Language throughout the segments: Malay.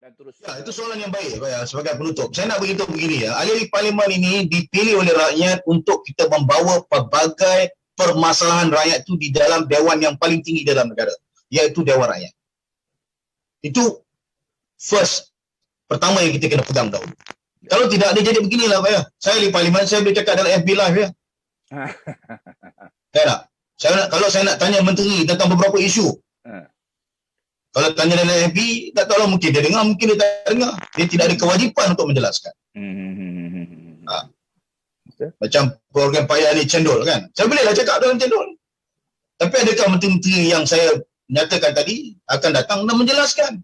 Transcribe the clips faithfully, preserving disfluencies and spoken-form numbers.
dan terus. Ya, itu soalan yang baik Pak, sebagai penutup. Saya nak beritahu begini ya, ahli parlimen ini dipilih oleh rakyat untuk kita membawa pelbagai permasalahan rakyat itu di dalam dewan yang paling tinggi dalam negara, iaitu Dewan Rakyat. Itu first, pertama yang kita kena pegang dahulu. Kalau tidak, dia jadi beginilah Pak ya. Saya ahli parlimen, saya boleh cakap dalam F B Live ya. Saya nak, saya nak, kalau saya nak tanya menteri tentang beberapa isu, kalau tanya dalam F B, tak tahulah, mungkin dia dengar, mungkin dia tak dengar. Dia tidak ada kewajipan untuk menjelaskan. Hmm. Ha. Okay. Macam program Pak Ali Cendol kan. Saya bolehlah cakap dalam Cendol. Tapi adakah menteri-menteri yang saya nyatakan tadi akan datang dan menjelaskan?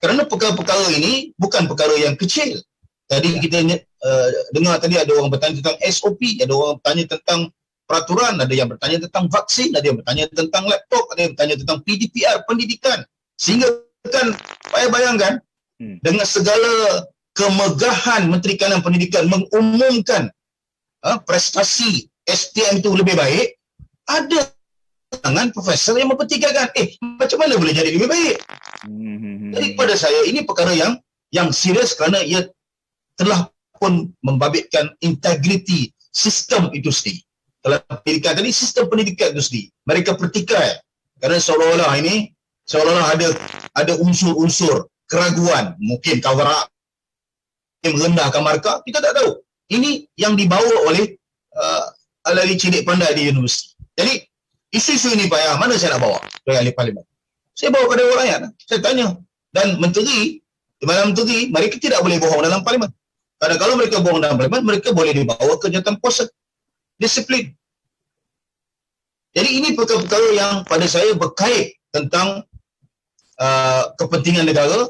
Kerana perkara-perkara ini bukan perkara yang kecil. Tadi kita uh, dengar tadi ada orang bertanya tentang S O P, ada orang bertanya tentang peraturan, ada yang bertanya tentang vaksin, ada yang bertanya tentang laptop, ada yang bertanya tentang P D P R, pendidikan. Sehingga kan, saya bayangkan hmm. dengan segala kemegahan Menteri Kanan Pendidikan mengumumkan ha, prestasi S T M itu lebih baik, ada tangan profesor yang mempertikaikan, eh macam mana boleh jadi lebih baik? Hmm. Jadi pada saya ini perkara yang yang serius kerana ia telah pun membabitkan integriti sistem itu sendiri. Dalam pendidikan tadi, sistem pendidikan itu sendiri. Mereka pertikai. Kerana seolah-olah ini, seolah-olah ada ada unsur-unsur keraguan. Mungkin cover-up, merendahkan markah, kita tak tahu. Ini yang dibawa oleh uh, ahli cilik pandai di universiti. Jadi, isu-isu ini, Pak Ya, mana saya nak bawa? Dari ahli parlimen. Saya bawa kepada orang rakyat. Saya tanya. Dan menteri, di mana menteri, mereka tidak boleh bohong dalam parlimen. Karena kalau mereka bohong dalam parlimen, mereka boleh dibawa ke jawatan kuasa. Disiplin. Jadi ini perkara-perkara yang pada saya berkait tentang uh, kepentingan negara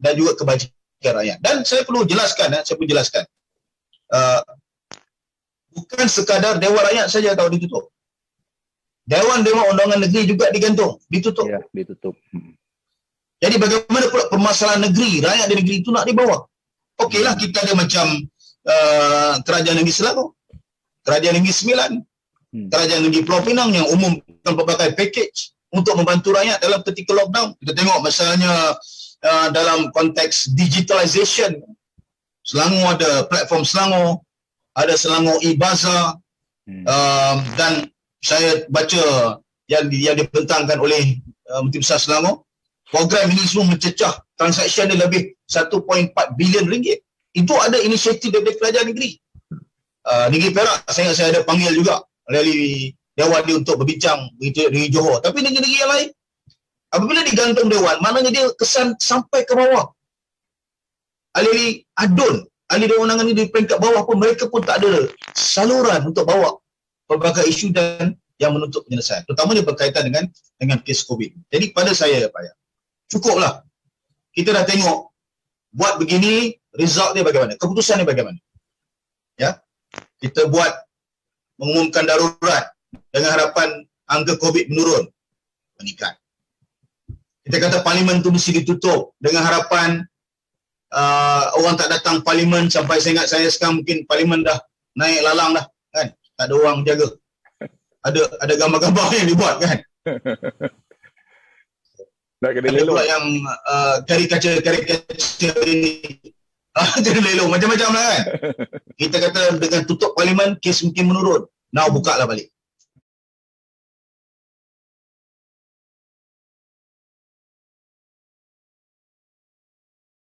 dan juga kebajikan rakyat. Dan saya perlu jelaskan, eh, saya perlu jelaskan. Uh, bukan sekadar Dewan Rakyat saja tahu ditutup. Dewan-dewan undangan negeri juga digantung, ditutup. Ya, ditutup. Hmm. Jadi bagaimana pula permasalahan negeri, rakyat di negeri itu nak dibawa? Okeylah kita ada macam uh, kerajaan negeri Selangor, Kerajaan Negeri Sembilan, hmm. Kerajaan Negeri Pulau Pinang yang umumkan berbagai package untuk membantu rakyat dalam ketika lockdown. Kita tengok misalnya uh, dalam konteks digitalization, Selangor ada platform Selangor, ada Selangor e-Bazaar, hmm. uh, dan saya baca yang, yang dibentangkan oleh uh, Menteri Besar Selangor, program ini semua mencecah transaksi dia lebih satu perpuluhan empat bilion ringgit. Itu ada inisiatif daripada kerajaan negeri. Uh, negeri Perak, saya saya ada panggil juga melalui Dewan dia untuk berbincang begitu di Johor. Tapi negeri-negeri yang lain, apabila digantung Dewan, maknanya dia kesan sampai ke bawah. Ahli ADUN, ahli Dewan Undangan ini di peringkat bawah pun, mereka pun tak ada saluran untuk bawa pelbagai isu dan yang menuntut penyelesaian. Terutamanya berkaitan dengan dengan kes COVID. Jadi pada saya, Pak Ya, cukuplah. Kita dah tengok, buat begini, result dia bagaimana, keputusan dia bagaimana. Ya. Kita buat mengumumkan darurat dengan harapan angka COVID menurun, meningkat. Kita kata parlimen itu mesti ditutup dengan harapan uh, orang tak datang parlimen, sampai saya ingat saya sekarang mungkin parlimen dah naik lalang dah kan, tak ada orang jaga. Ada ada gambar-gambar yang dibuat kan. Ada pula yang uh, karikatur-karikatur ini. Jadi lelong macam-macam lah kan. Kita kata dengan tutup parlimen, kes mungkin menurun. Now buka lah balik.